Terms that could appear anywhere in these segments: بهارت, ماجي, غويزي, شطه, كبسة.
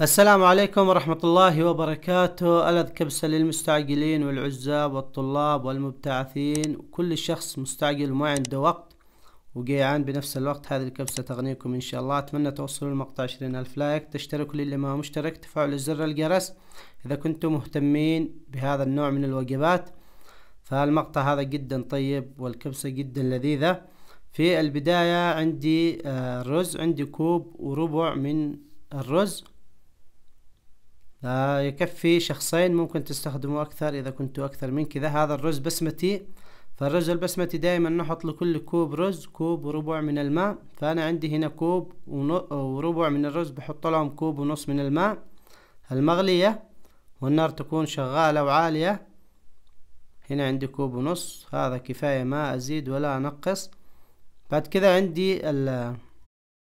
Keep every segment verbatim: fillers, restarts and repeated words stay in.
السلام عليكم ورحمة الله وبركاته. ألذ كبسة للمستعجلين والعزاب والطلاب والمبتعثين وكل شخص مستعجل وما عنده وقت وجيعان بنفس الوقت. هذه الكبسة تغنيكم إن شاء الله. أتمنى توصلوا المقطع عشرين ألف لايك، تشتركوا للي ما مشترك، تفعلوا زر الجرس إذا كنتم مهتمين بهذا النوع من الوجبات. فالمقطع هذا جدا طيب والكبسة جدا لذيذة. في البداية عندي الرز، عندي كوب وربع من الرز يكفي شخصين، ممكن تستخدموا اكثر اذا كنتوا اكثر من كذا. هذا الرز بسمتي، فالرز البسمتي دائما نحط لكل كوب رز كوب وربع من الماء. فانا عندي هنا كوب وربع من الرز، بحط لهم كوب ونص من الماء المغلية، والنار تكون شغالة وعالية. هنا عندي كوب ونص، هذا كفاية ما ازيد ولا انقص. بعد كذا عندي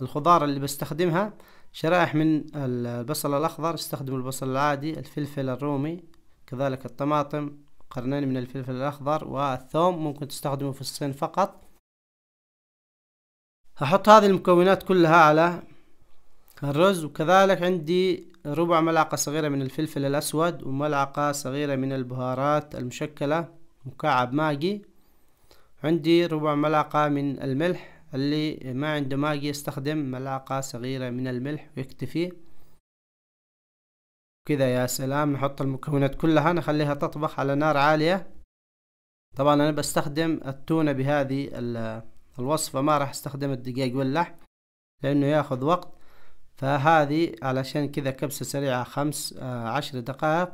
الخضار اللي بستخدمها شرائح من البصل الأخضر، استخدم البصل العادي، الفلفل الرومي، كذلك الطماطم، قرنين من الفلفل الأخضر، والثوم ممكن تستخدمه في الصين فقط. هحط هذه المكونات كلها على الرز، وكذلك عندي ربع ملعقة صغيرة من الفلفل الأسود، وملعقة صغيرة من البهارات المشكلة مكعب ماجي، عندي ربع ملعقة من الملح. اللي ما عنده ماجي يستخدم ملعقة صغيرة من الملح ويكتفي كذا. يا سلام، نحط المكونات كلها نخليها تطبخ على نار عالية. طبعا انا بستخدم التونة بهذه الوصفة، ما راح استخدم الدجاج واللحم لانه ياخذ وقت. فهذه علشان كذا كبسة سريعة، خمس عشر دقائق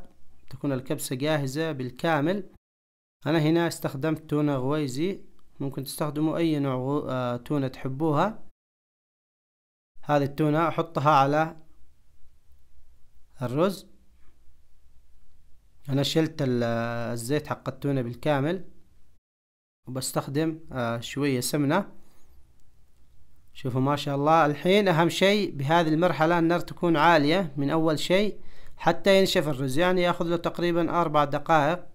تكون الكبسة جاهزة بالكامل. انا هنا استخدمت تونة غويزي، ممكن تستخدموا اي نوع تونة تحبوها. هذه التونة احطها على الرز، انا شلت الزيت حق التونة بالكامل، وبستخدم شوية سمنة. شوفوا ما شاء الله. الحين اهم شيء بهذه المرحلة النار تكون عالية من اول شيء حتى ينشف الرز، يعني ياخذ له تقريبا اربع دقائق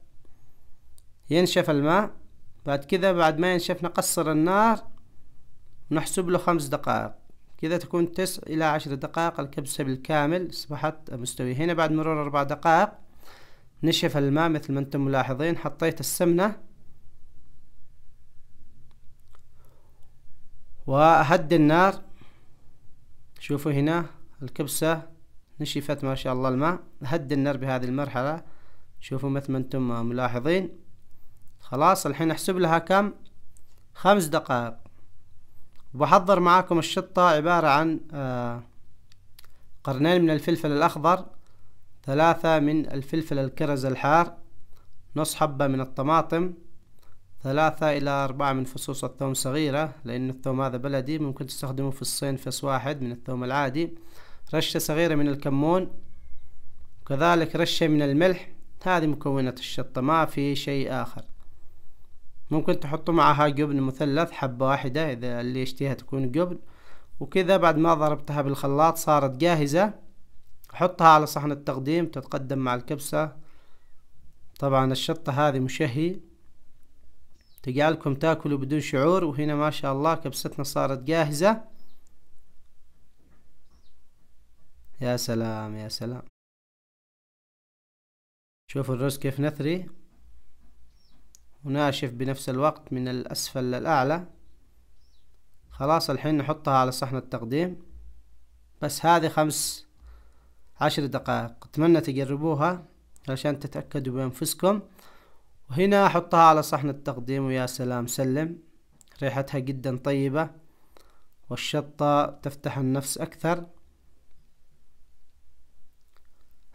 ينشف الماء. بعد كذا بعد ما ينشف نقصر النار ونحسب له خمس دقائق، كذا تكون تسع إلى عشر دقائق الكبسة بالكامل أصبحت مستوية. هنا بعد مرور أربع دقائق نشف الماء مثل ما أنتم ملاحظين، حطيت السمنة وأهدي النار. شوفوا هنا الكبسة نشفت ما شاء الله الماء، أهدي النار بهذه المرحلة. شوفوا مثل ما أنتم ملاحظين خلاص. الحين احسب لها كم؟ خمس دقائق. وبحضر معاكم الشطة، عبارة عن قرنين من الفلفل الأخضر، ثلاثة من الفلفل الكرز الحار، نص حبة من الطماطم، ثلاثة إلى أربعة من فصوص الثوم صغيرة، لأن الثوم هذا بلدي ممكن تستخدمه في الصين فص واحد من الثوم العادي، رشة صغيرة من الكمون، وكذلك رشة من الملح. هذه مكونات الشطة، ما في شيء آخر. ممكن تحطوا معها جبن مثلث حبة واحدة إذا اللي يشتيها تكون جبن وكذا. بعد ما ضربتها بالخلاط صارت جاهزة، حطها على صحن التقديم تتقدم مع الكبسة. طبعا الشطة هذه مشهي تجعلكم تاكلوا بدون شعور. وهنا ما شاء الله كبستنا صارت جاهزة. يا سلام يا سلام، شوفوا الرز كيف نثري وناشف بنفس الوقت من الأسفل للأعلى. خلاص الحين نحطها على صحن التقديم. بس هذه خمس عشر دقائق، أتمنى تجربوها علشان تتأكدوا بأنفسكم. وهنا أحطها على صحن التقديم، ويا سلام سلم، ريحتها جدا طيبة والشطة تفتح النفس أكثر.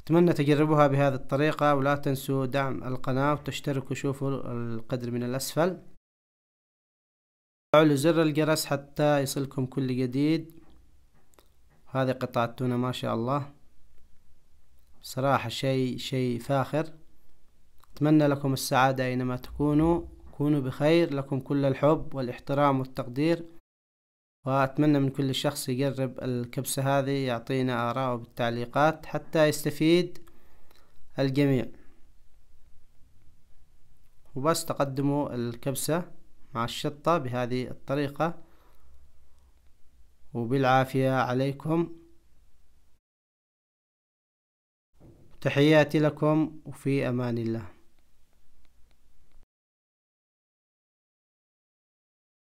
أتمنى تجربوها بهذه الطريقة، ولا تنسوا دعم القناة وتشتركوا. شوفوا القدر من الأسفل، فعلوا زر الجرس حتى يصلكم كل جديد. هذه قطعة تونة ما شاء الله، صراحة شيء شيء فاخر. أتمنى لكم السعادة أينما تكونوا، كونوا بخير، لكم كل الحب والاحترام والتقدير. وأتمنى من كل شخص يجرب الكبسة هذه، يعطينا آراءه بالتعليقات حتى يستفيد الجميع. وبس تقدموا الكبسة مع الشطة بهذه الطريقة، وبالعافية عليكم. تحياتي لكم وفي أمان الله.